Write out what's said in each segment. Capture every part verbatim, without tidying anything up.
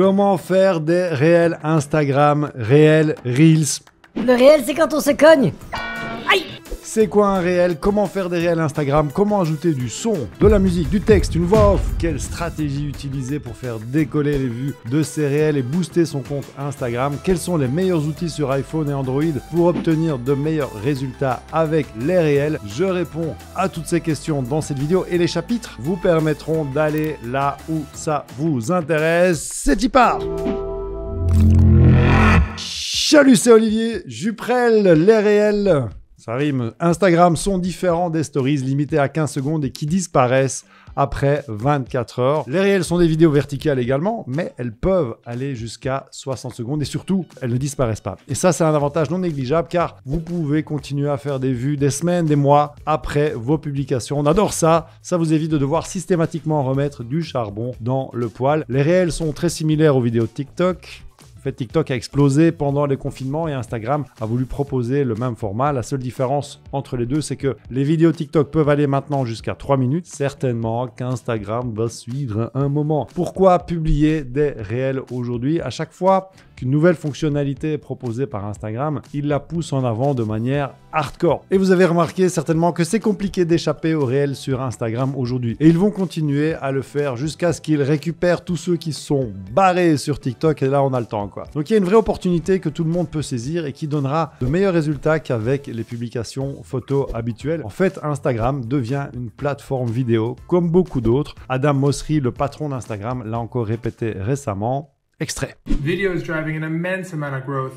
Comment faire des réels Instagram, réels Reels? Le réel, c'est quand on se cogne. Aïe! C'est quoi un réel? Comment faire des réels Instagram? Comment ajouter du son, de la musique, du texte, une voix off? Quelle stratégie utiliser pour faire décoller les vues de ces réels et booster son compte Instagram? Quels sont les meilleurs outils sur iPhone et Android pour obtenir de meilleurs résultats avec les réels? Je réponds à toutes ces questions dans cette vidéo et les chapitres vous permettront d'aller là où ça vous intéresse. C'est y part! Salut, c'est Olivier Juprelle, les réels, ça rime, Instagram sont différents des stories limitées à quinze secondes et qui disparaissent après vingt-quatre heures. Les réels sont des vidéos verticales également, mais elles peuvent aller jusqu'à soixante secondes et surtout, elles ne disparaissent pas. Et ça, c'est un avantage non négligeable car vous pouvez continuer à faire des vues des semaines, des mois après vos publications. On adore ça, ça vous évite de devoir systématiquement remettre du charbon dans le poêle. Les réels sont très similaires aux vidéos de TikTok. En fait, TikTok a explosé pendant les confinements et Instagram a voulu proposer le même format. La seule différence entre les deux, c'est que les vidéos TikTok peuvent aller maintenant jusqu'à trois minutes. Certainement qu'Instagram va suivre un moment. Pourquoi publier des réels aujourd'hui? À chaque fois qu'une nouvelle fonctionnalité est proposée par Instagram, il la pousse en avant de manière hardcore. Et vous avez remarqué certainement que c'est compliqué d'échapper aux réels sur Instagram aujourd'hui. Et ils vont continuer à le faire jusqu'à ce qu'ils récupèrent tous ceux qui sont barrés sur TikTok. Et là, on a le temps. Quoi. Donc il y a une vraie opportunité que tout le monde peut saisir et qui donnera de meilleurs résultats qu'avec les publications photos habituelles. En fait, Instagram devient une plateforme vidéo comme beaucoup d'autres. Adam Mosri, le patron d'Instagram, l'a encore répété récemment. Extrait. Video is driving an immense amount of growth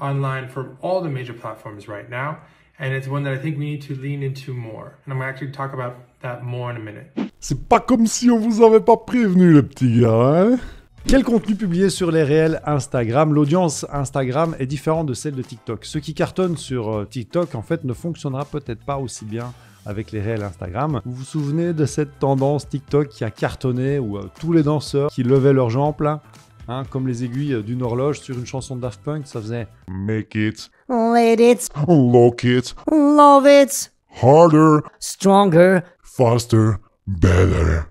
online from all the major platforms right now, and it's one that I think we need to lean into more. And I'm going to actually talk about that more in a minute. C'est pas comme si on vous avait pas prévenu, le petit gars, hein? Quel contenu publié sur les réels Instagram? L'audience Instagram est différente de celle de TikTok. Ce qui cartonne sur TikTok, en fait, ne fonctionnera peut-être pas aussi bien avec les réels Instagram. Vous vous souvenez de cette tendance TikTok qui a cartonné, où euh, tous les danseurs qui levaient leurs jambes, là, hein, comme les aiguilles d'une horloge sur une chanson de Daft Punk, ça faisait « Make it, let it, lock it, love it, harder, stronger, faster, better ».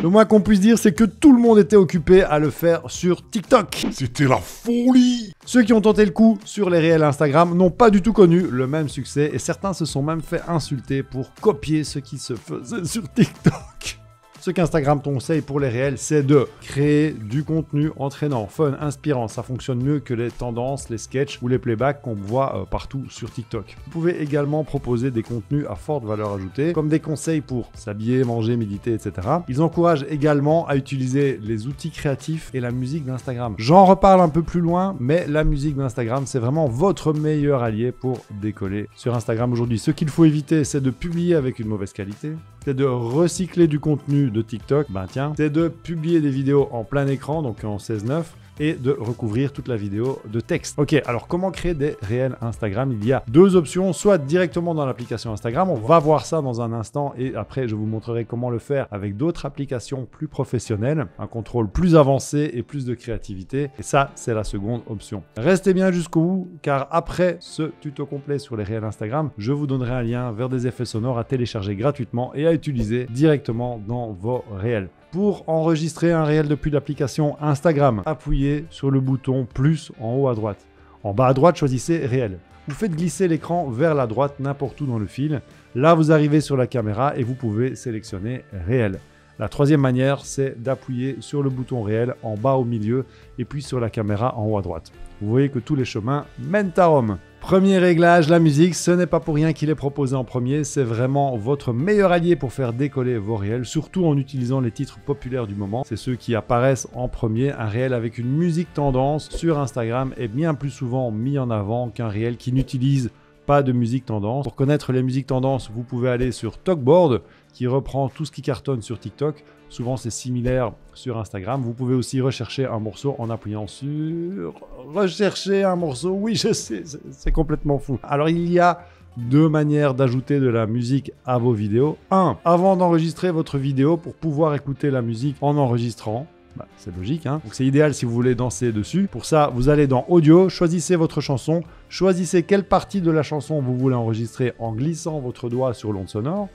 Le moins qu'on puisse dire, c'est que tout le monde était occupé à le faire sur TikTok. C'était la folie! Ceux qui ont tenté le coup sur les réels Instagram n'ont pas du tout connu le même succès et certains se sont même fait insulter pour copier ce qui se faisait sur TikTok. Ce qu'Instagram conseille pour les réels, c'est de créer du contenu entraînant, fun, inspirant. Ça fonctionne mieux que les tendances, les sketchs ou les playbacks qu'on voit euh, partout sur TikTok. Vous pouvez également proposer des contenus à forte valeur ajoutée, comme des conseils pour s'habiller, manger, méditer, et cetera. Ils encouragent également à utiliser les outils créatifs et la musique d'Instagram. J'en reparle un peu plus loin, mais la musique d'Instagram, c'est vraiment votre meilleur allié pour décoller sur Instagram aujourd'hui. Ce qu'il faut éviter, c'est de publier avec une mauvaise qualité, c'est de recycler du contenu de TikTok, ben tiens, c'est de publier des vidéos en plein écran, donc en seize neuf, et de recouvrir toute la vidéo de texte. Ok, alors comment créer des réels Instagram? Il y a deux options, soit directement dans l'application Instagram, on va voir ça dans un instant, et après je vous montrerai comment le faire avec d'autres applications plus professionnelles, un contrôle plus avancé et plus de créativité, et ça c'est la seconde option. Restez bien jusqu'au bout, car après ce tuto complet sur les réels Instagram, je vous donnerai un lien vers des effets sonores à télécharger gratuitement et à utiliser directement dans vos réels. Pour enregistrer un réel depuis l'application Instagram, appuyez sur le bouton plus en haut à droite. En bas à droite, choisissez réel. Vous faites glisser l'écran vers la droite n'importe où dans le fil. Là, vous arrivez sur la caméra et vous pouvez sélectionner réel. La troisième manière, c'est d'appuyer sur le bouton réel en bas au milieu et puis sur la caméra en haut à droite. Vous voyez que tous les chemins mènent à Rome. Premier réglage, la musique, ce n'est pas pour rien qu'il est proposé en premier, c'est vraiment votre meilleur allié pour faire décoller vos réels, surtout en utilisant les titres populaires du moment. C'est ceux qui apparaissent en premier. Un réel avec une musique tendance sur Instagram est bien plus souvent mis en avant qu'un réel qui n'utilise pas de musique tendance. Pour connaître les musiques tendance, vous pouvez aller sur Tokboard, qui reprend tout ce qui cartonne sur TikTok. Souvent, c'est similaire sur Instagram. Vous pouvez aussi rechercher un morceau en appuyant sur... Rechercher un morceau, oui, je sais, c'est complètement fou. Alors, il y a deux manières d'ajouter de la musique à vos vidéos. un. Avant d'enregistrer votre vidéo, pour pouvoir écouter la musique en enregistrant, bah, c'est logique, hein. Donc c'est idéal si vous voulez danser dessus. Pour ça, vous allez dans Audio, choisissez votre chanson, choisissez quelle partie de la chanson vous voulez enregistrer en glissant votre doigt sur l'onde sonore.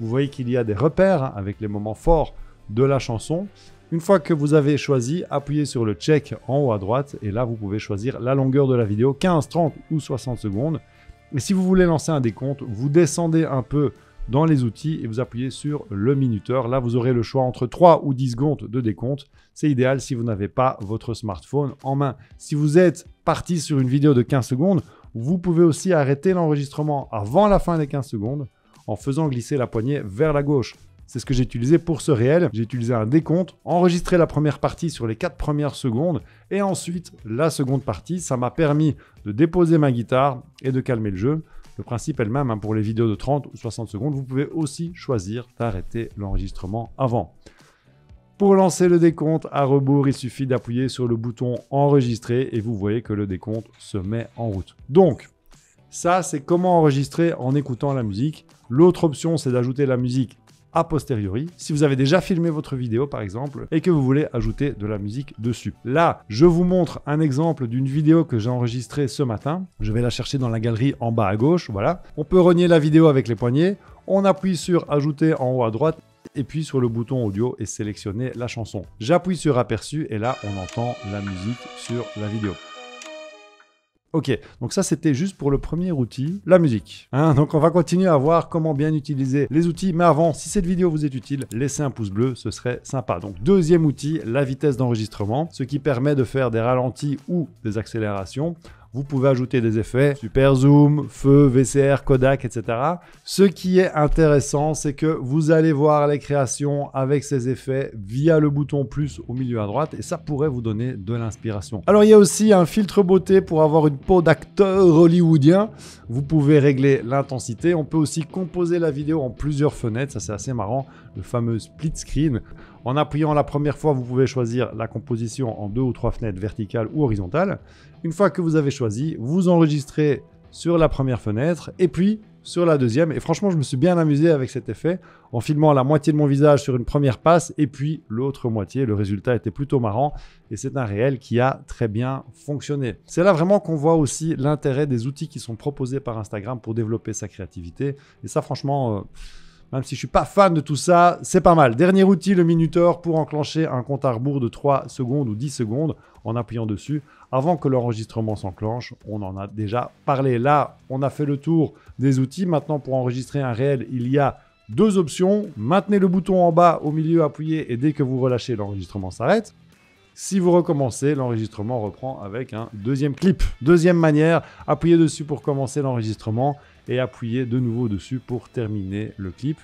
Vous voyez qu'il y a des repères hein, avec les moments forts de la chanson. Une fois que vous avez choisi, appuyez sur le check en haut à droite et là vous pouvez choisir la longueur de la vidéo, quinze, trente ou soixante secondes. Et si vous voulez lancer un décompte, vous descendez un peu dans les outils et vous appuyez sur le minuteur. Là, vous aurez le choix entre trois ou dix secondes de décompte. C'est idéal si vous n'avez pas votre smartphone en main. Si vous êtes parti sur une vidéo de quinze secondes, vous pouvez aussi arrêter l'enregistrement avant la fin des quinze secondes en faisant glisser la poignée vers la gauche. C'est ce que j'ai utilisé pour ce réel. J'ai utilisé un décompte, enregistré la première partie sur les quatre premières secondes et ensuite la seconde partie. Ça m'a permis de déposer ma guitare et de calmer le jeu. Le principe est le même hein, pour les vidéos de trente ou soixante secondes. Vous pouvez aussi choisir d'arrêter l'enregistrement avant. Pour lancer le décompte à rebours, il suffit d'appuyer sur le bouton enregistrer et vous voyez que le décompte se met en route. Donc, ça c'est comment enregistrer en écoutant la musique. L'autre option, c'est d'ajouter la musique a posteriori, si vous avez déjà filmé votre vidéo par exemple et que vous voulez ajouter de la musique dessus. Là, je vous montre un exemple d'une vidéo que j'ai enregistrée ce matin. Je vais la chercher dans la galerie en bas à gauche, voilà. On peut rogner la vidéo avec les poignets, on appuie sur ajouter en haut à droite et puis sur le bouton audio et sélectionner la chanson. J'appuie sur aperçu et là on entend la musique sur la vidéo. Ok, donc ça c'était juste pour le premier outil, la musique. Hein, donc on va continuer à voir comment bien utiliser les outils. Mais avant, si cette vidéo vous est utile, laissez un pouce bleu, ce serait sympa. Donc deuxième outil, la vitesse d'enregistrement, ce qui permet de faire des ralentis ou des accélérations. Vous pouvez ajouter des effets, super zoom, feu, V C R, Kodak, et cetera. Ce qui est intéressant, c'est que vous allez voir les créations avec ces effets via le bouton plus au milieu à droite et ça pourrait vous donner de l'inspiration. Alors, il y a aussi un filtre beauté pour avoir une peau d'acteur hollywoodien. Vous pouvez régler l'intensité. On peut aussi composer la vidéo en plusieurs fenêtres. Ça, c'est assez marrant, le fameux split screen. En appuyant la première fois, vous pouvez choisir la composition en deux ou trois fenêtres verticales ou horizontales. Une fois que vous avez choisi, vous enregistrez sur la première fenêtre et puis sur la deuxième. Et franchement, je me suis bien amusé avec cet effet en filmant la moitié de mon visage sur une première passe et puis l'autre moitié. Le résultat était plutôt marrant et c'est un réel qui a très bien fonctionné. C'est là vraiment qu'on voit aussi l'intérêt des outils qui sont proposés par Instagram pour développer sa créativité. Et ça, franchement... Euh Même si je ne suis pas fan de tout ça, c'est pas mal. Dernier outil, le minuteur pour enclencher un compte à rebours de trois secondes ou dix secondes en appuyant dessus. Avant que l'enregistrement s'enclenche, on en a déjà parlé. Là, on a fait le tour des outils. Maintenant, pour enregistrer un réel, il y a deux options. Maintenez le bouton en bas, au milieu, appuyez et dès que vous relâchez, l'enregistrement s'arrête. Si vous recommencez, l'enregistrement reprend avec un deuxième clip. Deuxième manière, appuyez dessus pour commencer l'enregistrement et appuyez de nouveau dessus pour terminer le clip.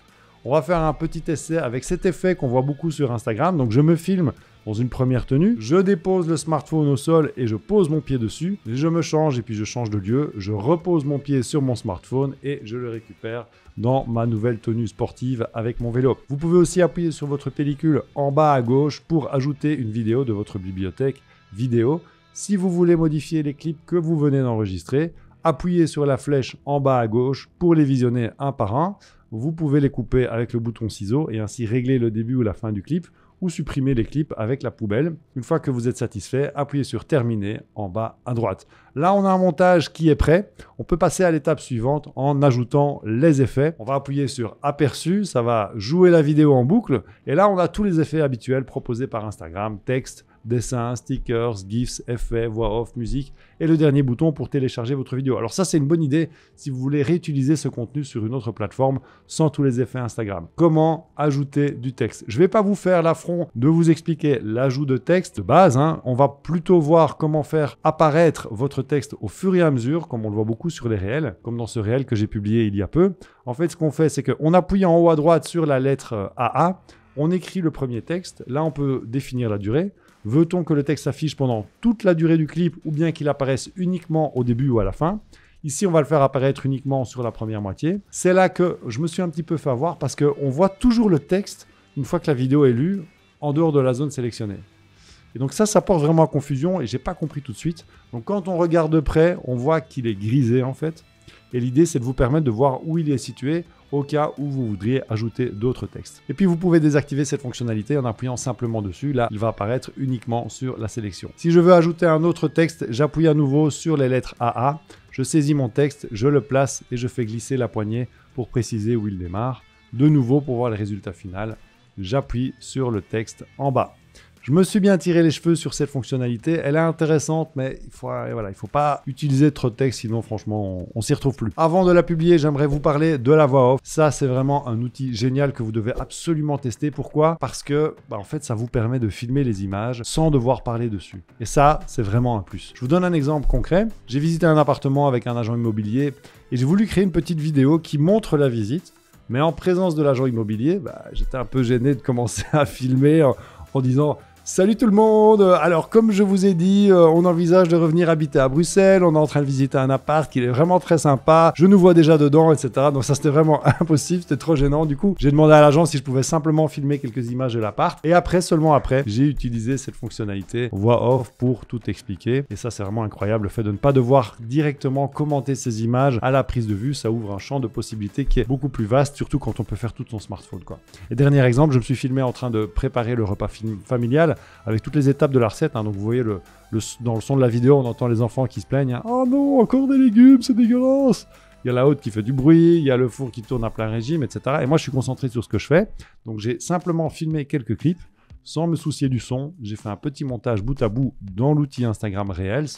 On va faire un petit essai avec cet effet qu'on voit beaucoup sur Instagram. Donc je me filme dans une première tenue, je dépose le smartphone au sol et je pose mon pied dessus. Je me change et puis je change de lieu. Je repose mon pied sur mon smartphone et je le récupère dans ma nouvelle tenue sportive avec mon vélo. Vous pouvez aussi appuyer sur votre pellicule en bas à gauche pour ajouter une vidéo de votre bibliothèque vidéo. Si vous voulez modifier les clips que vous venez d'enregistrer, appuyez sur la flèche en bas à gauche pour les visionner un par un. Vous pouvez les couper avec le bouton ciseaux et ainsi régler le début ou la fin du clip ou supprimer les clips avec la poubelle. Une fois que vous êtes satisfait, appuyez sur terminer en bas à droite. Là, on a un montage qui est prêt. On peut passer à l'étape suivante en ajoutant les effets. On va appuyer sur aperçu, ça va jouer la vidéo en boucle. Et là, on a tous les effets habituels proposés par Instagram, texte, dessins, stickers, gifs, effets, voix off, musique et le dernier bouton pour télécharger votre vidéo. Alors ça, c'est une bonne idée si vous voulez réutiliser ce contenu sur une autre plateforme sans tous les effets Instagram. Comment ajouter du texte? Je ne vais pas vous faire l'affront de vous expliquer l'ajout de texte de base. Hein. On va plutôt voir comment faire apparaître votre texte au fur et à mesure, comme on le voit beaucoup sur les réels, comme dans ce réel que j'ai publié il y a peu. En fait, ce qu'on fait, c'est qu'on appuie en haut à droite sur la lettre A A, on écrit le premier texte. Là, on peut définir la durée. Veut-on que le texte s'affiche pendant toute la durée du clip ou bien qu'il apparaisse uniquement au début ou à la fin? Ici, on va le faire apparaître uniquement sur la première moitié. C'est là que je me suis un petit peu fait avoir parce qu'on voit toujours le texte une fois que la vidéo est lue en dehors de la zone sélectionnée. Et donc ça, ça porte vraiment à confusion et je n'ai pas compris tout de suite. Donc quand on regarde de près, on voit qu'il est grisé en fait. Et l'idée, c'est de vous permettre de voir où il est situé au cas où vous voudriez ajouter d'autres textes. Et puis, vous pouvez désactiver cette fonctionnalité en appuyant simplement dessus. Là, il va apparaître uniquement sur la sélection. Si je veux ajouter un autre texte, j'appuie à nouveau sur les lettres A A. Je saisis mon texte, je le place et je fais glisser la poignée pour préciser où il démarre. De nouveau, pour voir le résultat final, j'appuie sur le texte en bas. Je me suis bien tiré les cheveux sur cette fonctionnalité. Elle est intéressante, mais il faut, voilà, il faut pas utiliser trop de texte, sinon franchement, on, on s'y retrouve plus. Avant de la publier, j'aimerais vous parler de la voix off. Ça, c'est vraiment un outil génial que vous devez absolument tester. Pourquoi? Parce que, bah, en fait, ça vous permet de filmer les images sans devoir parler dessus. Et ça, c'est vraiment un plus. Je vous donne un exemple concret. J'ai visité un appartement avec un agent immobilier et j'ai voulu créer une petite vidéo qui montre la visite. Mais en présence de l'agent immobilier, bah, j'étais un peu gêné de commencer à filmer en, en disant « Salut tout le monde! Alors comme je vous ai dit, on envisage de revenir habiter à Bruxelles, on est en train de visiter un appart qui est vraiment très sympa, je nous vois déjà dedans, et cetera » Donc ça c'était vraiment impossible, c'était trop gênant. Du coup, j'ai demandé à l'agent si je pouvais simplement filmer quelques images de l'appart. Et après, seulement après, j'ai utilisé cette fonctionnalité voix off pour tout expliquer. Et ça c'est vraiment incroyable, le fait de ne pas devoir directement commenter ces images à la prise de vue. Ça ouvre un champ de possibilités qui est beaucoup plus vaste, surtout quand on peut faire tout son smartphone, quoi. Et dernier exemple, je me suis filmé en train de préparer le repas familial, avec toutes les étapes de la recette, hein. Donc vous voyez le, le, dans le son de la vidéo, on entend les enfants qui se plaignent, hein. Oh non, encore des légumes, c'est dégueulasse. Il y a la hotte qui fait du bruit, il y a le four qui tourne à plein régime, et cetera. Et moi je suis concentré sur ce que je fais, donc j'ai simplement filmé quelques clips sans me soucier du son. J'ai fait un petit montage bout à bout dans l'outil Instagram Reels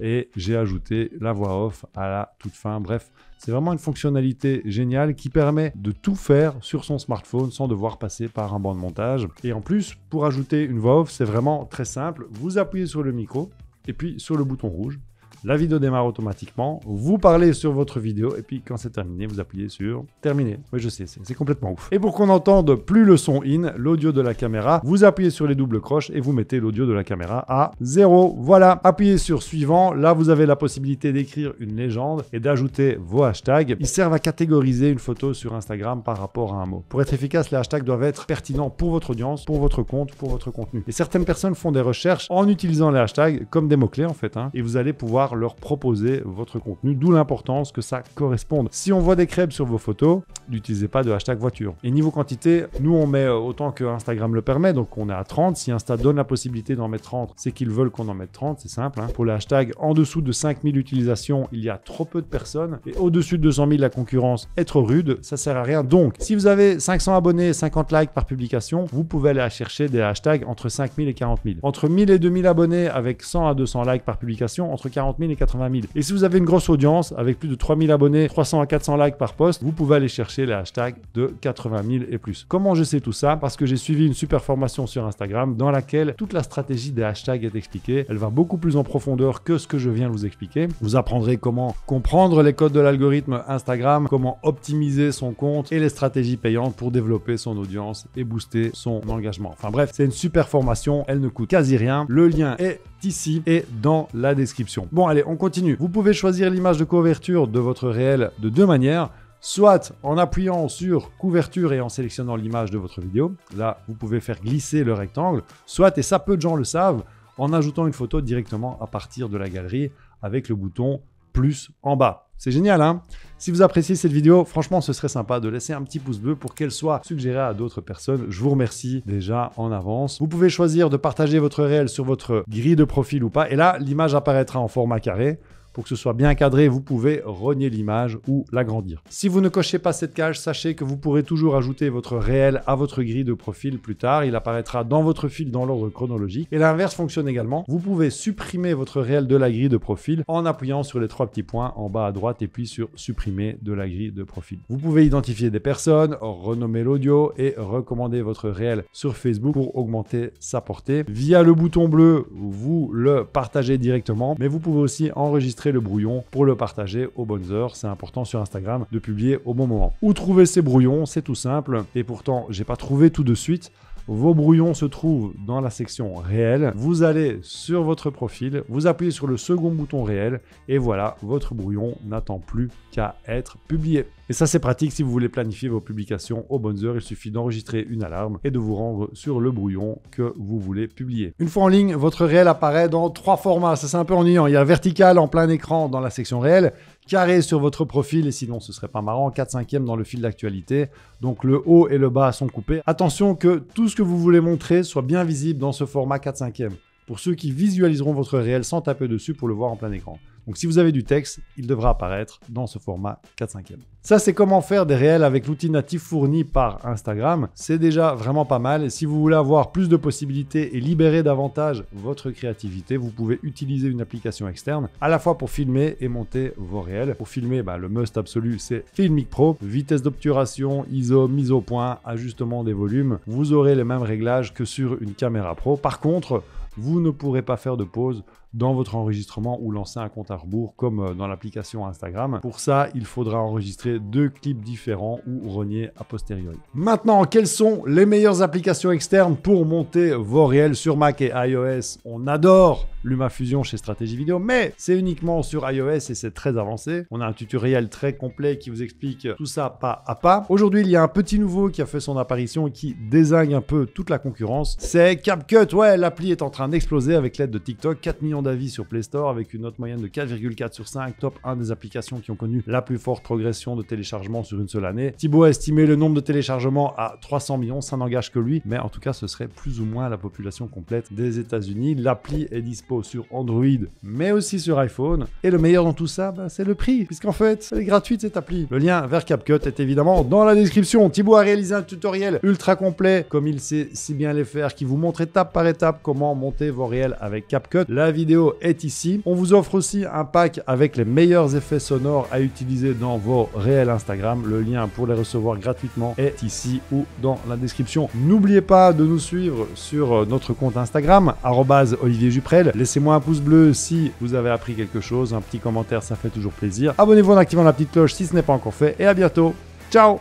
et j'ai ajouté la voix off à la toute fin. Bref, c'est vraiment une fonctionnalité géniale qui permet de tout faire sur son smartphone sans devoir passer par un banc de montage. Et en plus, pour ajouter une voix off, c'est vraiment très simple. Vous appuyez sur le micro et puis sur le bouton rouge. La vidéo démarre automatiquement. Vous parlez sur votre vidéo et puis quand c'est terminé, vous appuyez sur terminer. Oui, je sais, c'est complètement ouf. Et pour qu'on n'entende plus le son in, l'audio de la caméra, vous appuyez sur les doubles croches et vous mettez l'audio de la caméra à zéro. Voilà, appuyez sur suivant. Là, vous avez la possibilité d'écrire une légende et d'ajouter vos hashtags. Ils servent à catégoriser une photo sur Instagram par rapport à un mot. Pour être efficace, les hashtags doivent être pertinents pour votre audience, pour votre compte, pour votre contenu. Et certaines personnes font des recherches en utilisant les hashtags comme des mots-clés en fait, hein, et vous allez pouvoir leur proposer votre contenu, d'où l'importance que ça corresponde. Si on voit des crêpes sur vos photos, n'utilisez pas de hashtag voiture. Et niveau quantité, nous on met autant que Instagram le permet, donc on est à trente. Si Insta donne la possibilité d'en mettre trente, c'est qu'ils veulent qu'on en mette trente, c'est simple, hein. Pour les hashtags en dessous de cinq mille utilisations, il y a trop peu de personnes, et au-dessus de deux cent mille, la concurrence est trop rude, ça sert à rien. Donc, si vous avez cinq cents abonnés et cinquante likes par publication, vous pouvez aller chercher des hashtags entre cinq mille et quarante mille. Entre mille et deux mille abonnés avec cent à deux cents likes par publication, entre quarante mille et quatre-vingt mille. Et si vous avez une grosse audience avec plus de trois mille abonnés, trois cents à quatre cents likes par post, vous pouvez aller chercher les hashtags de quatre-vingt mille et plus. Comment je sais tout ça? Parce que j'ai suivi une super formation sur Instagram dans laquelle toute la stratégie des hashtags est expliquée. Elle va beaucoup plus en profondeur que ce que je viens de vous expliquer. Vous apprendrez comment comprendre les codes de l'algorithme Instagram, comment optimiser son compte et les stratégies payantes pour développer son audience et booster son engagement. Enfin bref, c'est une super formation, elle ne coûte quasi rien. Le lien est ici et dans la description. Bon allez, on continue. Vous pouvez choisir l'image de couverture de votre réel de deux manières. Soit en appuyant sur couverture et en sélectionnant l'image de votre vidéo. Là, vous pouvez faire glisser le rectangle. Soit, et ça peu de gens le savent, en ajoutant une photo directement à partir de la galerie avec le bouton plus en bas. C'est génial, hein? Si vous appréciez cette vidéo, franchement, ce serait sympa de laisser un petit pouce bleu pour qu'elle soit suggérée à d'autres personnes. Je vous remercie déjà en avance. Vous pouvez choisir de partager votre réel sur votre grille de profil ou pas. Et là, l'image apparaîtra en format carré. Pour que ce soit bien cadré, vous pouvez rogner l'image ou l'agrandir. Si vous ne cochez pas cette cage, sachez que vous pourrez toujours ajouter votre réel à votre grille de profil plus tard. Il apparaîtra dans votre fil dans l'ordre chronologique. Et l'inverse fonctionne également. Vous pouvez supprimer votre réel de la grille de profil en appuyant sur les trois petits points en bas à droite et puis sur supprimer de la grille de profil. Vous pouvez identifier des personnes, renommer l'audio et recommander votre réel sur Facebook pour augmenter sa portée. Via le bouton bleu, vous le partagez directement, mais vous pouvez aussi enregistrer le brouillon pour le partager aux bonnes heures. C'est important sur Instagram de publier au bon moment. Où trouver ces brouillons? C'est tout simple et pourtant j'ai pas trouvé tout de suite. Vos brouillons se trouvent dans la section réel. Vous allez sur votre profil, vous appuyez sur le second bouton réel et voilà, votre brouillon n'attend plus qu'à être publié. Et ça c'est pratique si vous voulez planifier vos publications aux bonnes heures, il suffit d'enregistrer une alarme et de vous rendre sur le brouillon que vous voulez publier. Une fois en ligne, votre réel apparaît dans trois formats, ça c'est un peu ennuyant, il y a vertical en plein écran dans la section réel, carré sur votre profil et sinon ce serait pas marrant, quatre cinquièmes dans le fil d'actualité, donc le haut et le bas sont coupés. Attention que tout ce que vous voulez montrer soit bien visible dans ce format quatre cinquièmes. pour ceux qui visualiseront votre réel sans taper dessus pour le voir en plein écran. Donc si vous avez du texte, il devra apparaître dans ce format quatre cinquièmes. Ça, c'est comment faire des réels avec l'outil natif fourni par Instagram. C'est déjà vraiment pas mal. Et si vous voulez avoir plus de possibilités et libérer davantage votre créativité, vous pouvez utiliser une application externe à la fois pour filmer et monter vos réels. Pour filmer, bah, le must absolu, c'est Filmic Pro. Vitesse d'obturation, I S O, mise au point, ajustement des volumes. Vous aurez les mêmes réglages que sur une caméra pro. Par contre, vous ne pourrez pas faire de pause dans votre enregistrement ou lancer un compte à rebours comme dans l'application Instagram. Pour ça, il faudra enregistrer deux clips différents ou rogner a posteriori. Maintenant, quelles sont les meilleures applications externes pour monter vos réels sur Mac et iOS? On adore LumaFusion chez Stratégie Vidéo, mais c'est uniquement sur iOS et c'est très avancé. On a un tutoriel très complet qui vous explique tout ça pas à pas. Aujourd'hui, il y a un petit nouveau qui a fait son apparition et qui dézingue un peu toute la concurrence. C'est CapCut. Ouais, l'appli est en train d'exploser avec l'aide de TikTok. quatre millions d'avis sur Play Store avec une note moyenne de quatre virgule quatre sur cinq, top un des applications qui ont connu la plus forte progression de téléchargement sur une seule année. Thibault a estimé le nombre de téléchargements à trois cents millions, ça n'engage que lui, mais en tout cas ce serait plus ou moins la population complète des États-Unis. L'appli est dispo sur Android mais aussi sur iPhone, et le meilleur dans tout ça, bah, c'est le prix, puisqu'en fait elle est gratuite cette appli. Le lien vers CapCut est évidemment dans la description. Thibault a réalisé un tutoriel ultra complet comme il sait si bien les faire, qui vous montre étape par étape comment monter vos réels avec CapCut. La vidéo est ici. On vous offre aussi un pack avec les meilleurs effets sonores à utiliser dans vos réels Instagram. Le lien pour les recevoir gratuitement est ici ou dans la description. N'oubliez pas de nous suivre sur notre compte Instagram, arobase Olivier Juprelle. Laissez-moi un pouce bleu si vous avez appris quelque chose, un petit commentaire, ça fait toujours plaisir. Abonnez-vous en activant la petite cloche si ce n'est pas encore fait, et à bientôt. Ciao!